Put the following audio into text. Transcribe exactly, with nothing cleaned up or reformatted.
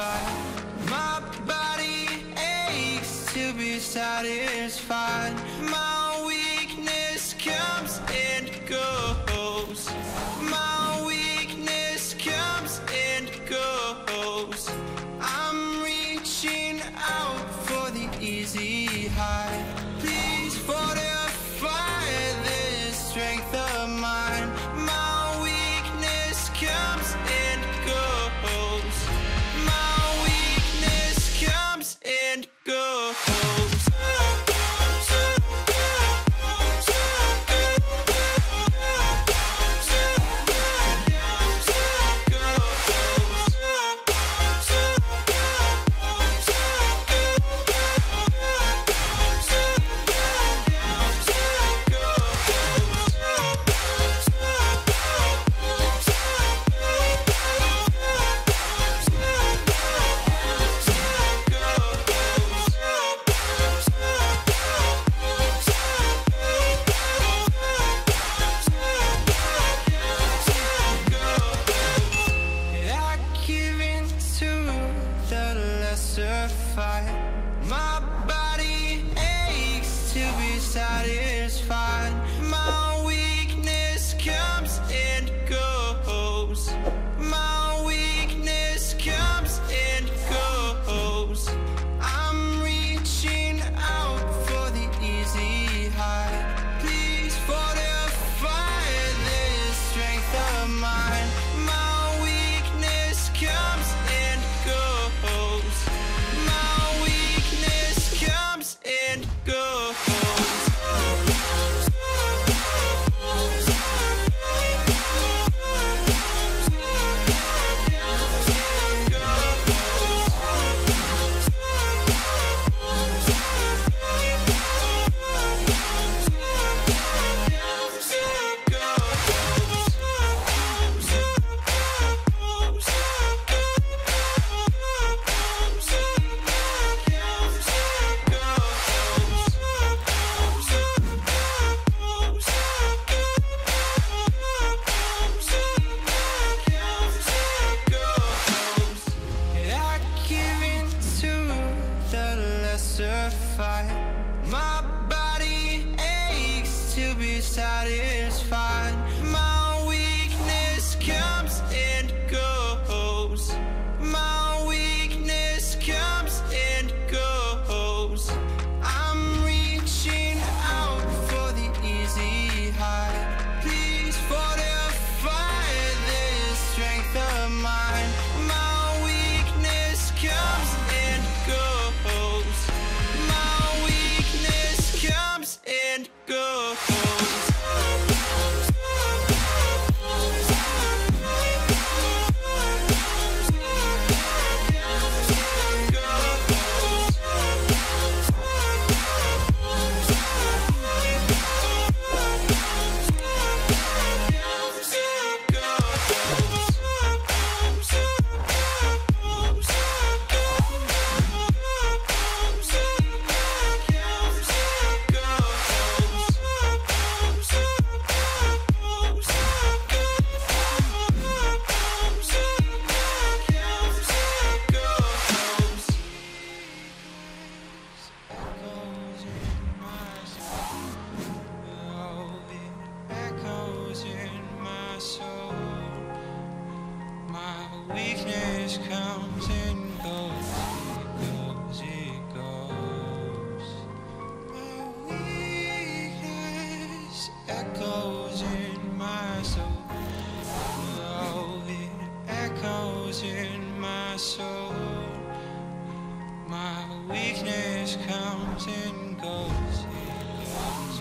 fight. My body aches to be satisfied. My weakness comes and goes. My weakness comes and goes. I'm reaching out for the easy high. Please fortify this strength of mine. My weakness comes and goes. My weakness comes and goes. My body aches to be satisfied. My weakness comes and goes. My weakness comes and goes. I'm reaching out for the easy high. Please fortify this strength of mine. My weakness comes and goes. My body aches to be satisfied. My weakness comes and goes. My weakness comes and goes. I'm reaching out for the easy high. Please fortify this strength of mine. My weakness comes and goes. And go. Weakness comes and goes, it goes, it goes. My weakness echoes in my soul. Oh, it echoes in my soul. My weakness comes and goes, it goes.